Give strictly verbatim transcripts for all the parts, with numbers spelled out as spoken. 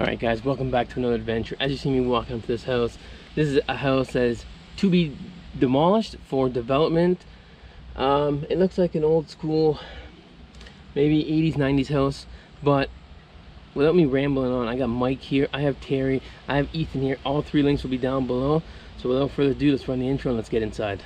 Alright guys, welcome back to another adventure. As you see me walking up to this house, this is a house that is to be demolished for development. Um, it looks like an old school, maybe eighties, nineties house, but without me rambling on, I got Mike here, I have Terry, I have Ethan here. All three links will be down below. So without further ado, let's run the intro and let's get inside.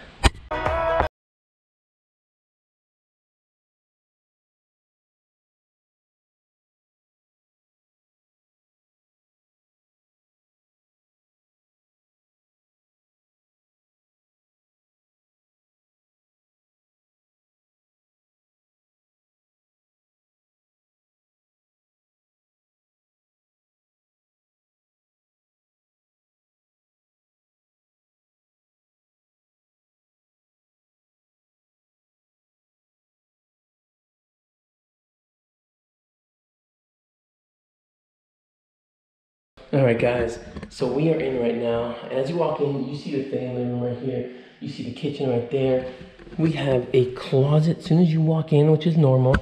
Alright guys, so we are in right now, and as you walk in, you see the family room right here, you see the kitchen right there. We have a closet as soon as you walk in, which is normal,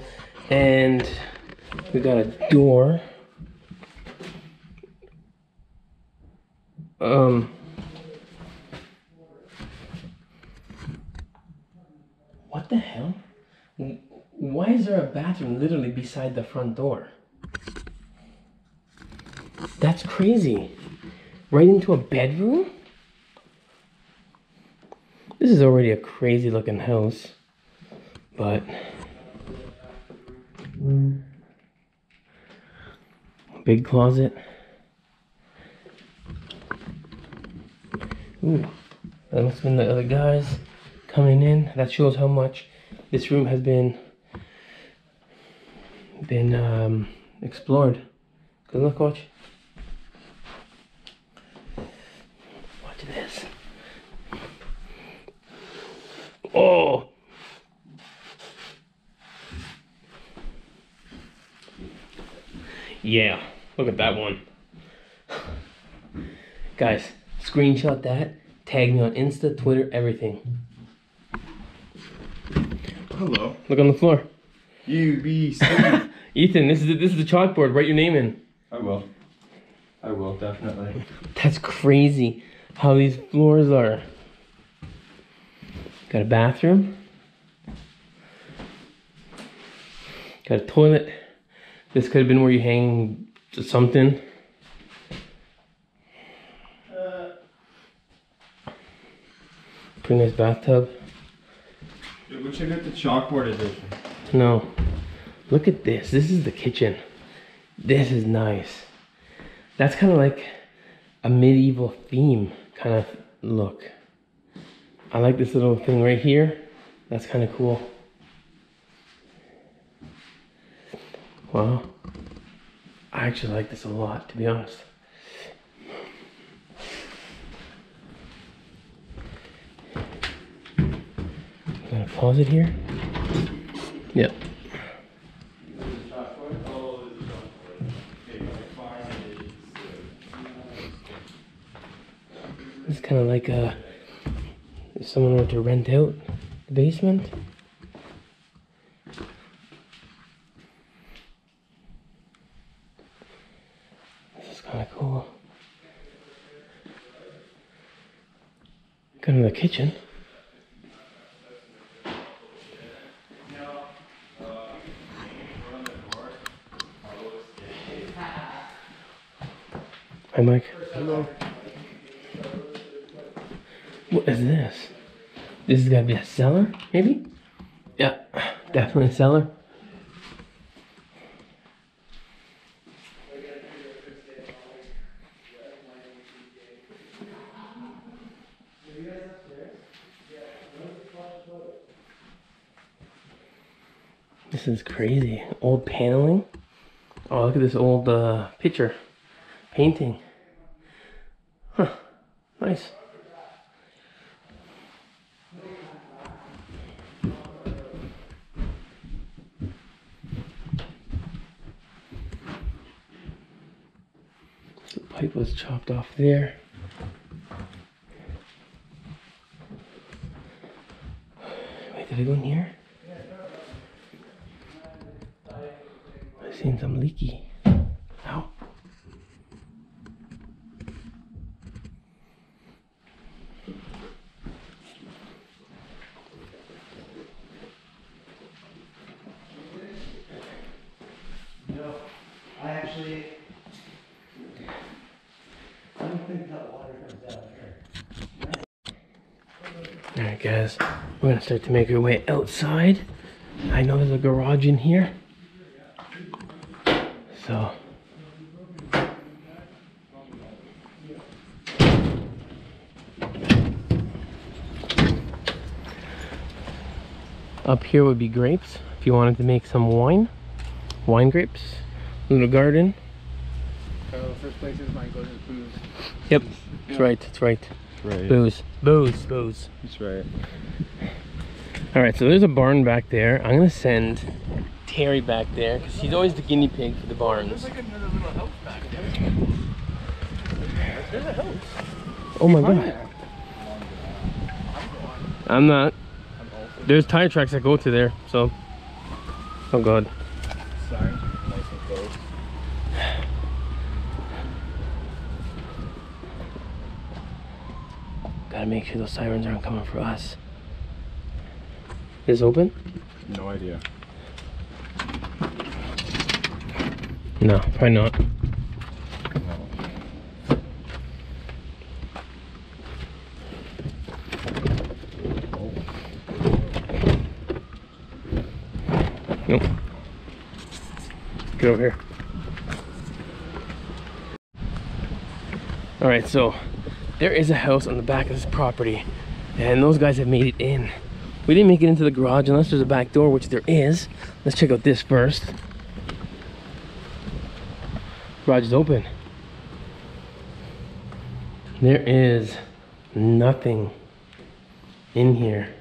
and we got a door. Um, what the hell? Why is there a bathroom literally beside the front door? That's crazy. Right into a bedroom? This is already a crazy looking house. But big closet. Ooh, that must have been the other guys coming in. That shows how much this room has been been um, explored. Good luck, watch. Watch this. Oh! Yeah, look at that one. Guys, screenshot that. Tag me on Insta, Twitter, everything. Hello. Look on the floor. You be safe. Ethan, this is the, this is the chalkboard. Write your name in. I will. I will, definitely. That's crazy how these floors are. Got a bathroom. Got a toilet. This could have been where you hang something. Uh, Pretty nice bathtub. Dude, we should get the chalkboard edition. No. Look at this. This is the kitchen. This is nice. That's kind of like a medieval theme kind of look. I like this little thing right here. That's kind of cool. Wow. I actually like this a lot, to be honest. I'm gonna pause it here. Yep. It's kind of like uh, if someone were to rent out the basement. This is kind of cool. Kind of the kitchen. Hi, Mike. Hello. What is this? This is gonna be a cellar, maybe? Yeah, definitely a cellar. This is crazy. Old paneling. Oh, look at this old uh, picture. Painting. Huh, nice. Pipe was chopped off there. Wait, did I go in here? I've seen some leaky. Ow. don't think that water comes out here. Alright guys, we're going to start to make our way outside. I know there's a garage in here. So... up here would be grapes, if you wanted to make some wine. Wine grapes. Little garden. So first places might go to booze. Yep, that's right, that's right. That's right. Booze, booze, booze. That's right. Alright, so there's a barn back there. I'm going to send Terry back there, because he's always the guinea pig for the barns. There's like another little house back there. There's a house. Oh my god. I'm not. There's tire tracks that go to there, so. Oh god. Sorry, nice and close. Gotta make sure those sirens aren't coming for us. Is this open? No idea. No, probably not. Nope. Get over here. Alright, so there is a house on the back of this property, and those guys have made it in. We didn't make it into the garage unless there's a back door, which there is. Let's check out this first. Garage is open. There is nothing in here.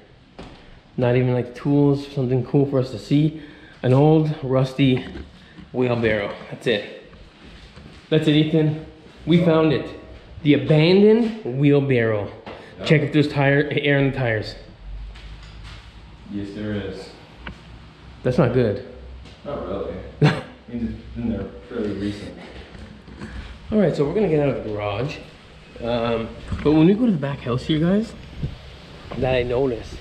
Not even like tools, something cool for us to see. An old rusty wheelbarrow. That's it. That's it, Ethan. We found it. The abandoned wheelbarrow. Check if there's tire air in the tires. Yes, there is. That's not good. Not really. I mean, it's been there fairly recently. All right, so we're gonna get out of the garage. Um, but when we go to the back house here, guys, that I noticed,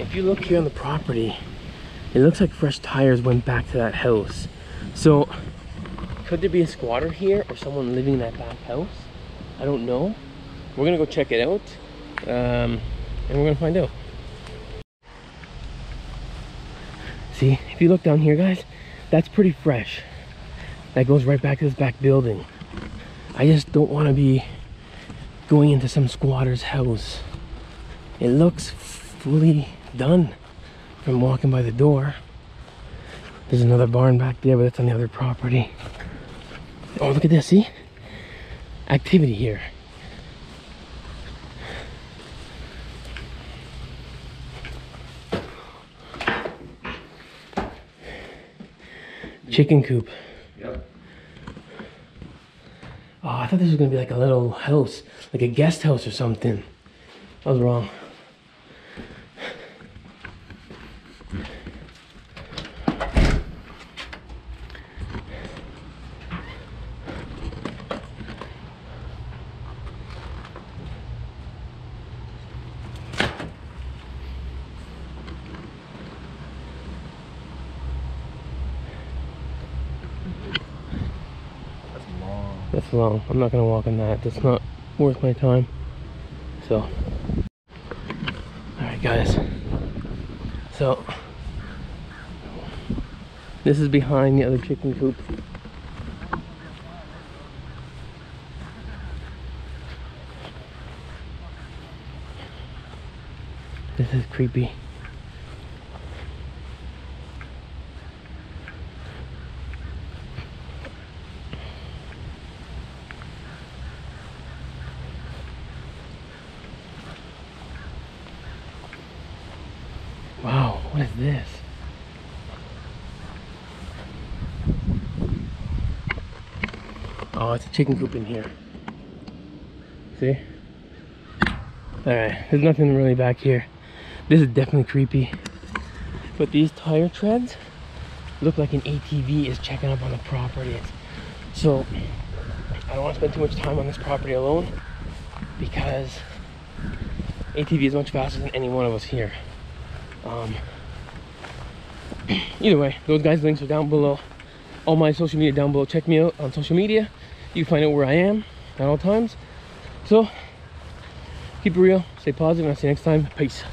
if you look here on the property, it looks like fresh tires went back to that house. So could there be a squatter here or someone living in that back house? I don't know. We're gonna go check it out, um, and we're gonna find out. See, if you look down here, guys, that's pretty fresh. That goes right back to this back building. I just don't want to be going into some squatter's house. It looks fully done from walking by the door. There's another barn back there, but that's on the other property. Oh, look at this, see? Activity here. Chicken coop. Yep. Oh, I thought this was gonna be like a little house, like a guest house or something. I was wrong. That's long. I'm not gonna walk in that. That's not worth my time. So, all right, guys. So, this is behind the other chicken coop. This is creepy. Wow, what is this? Oh, it's a chicken coop in here. See? Alright, there's nothing really back here. This is definitely creepy. But these tire treads look like an A T V is checking up on the property. So, I don't want to spend too much time on this property alone, because A T V is much faster than any one of us here. Um, either way, those guys' links are down below. All my social media down below. Check me out on social media. You can find out where I am at all times. So keep it real, stay positive, and I'll see you next time. Peace.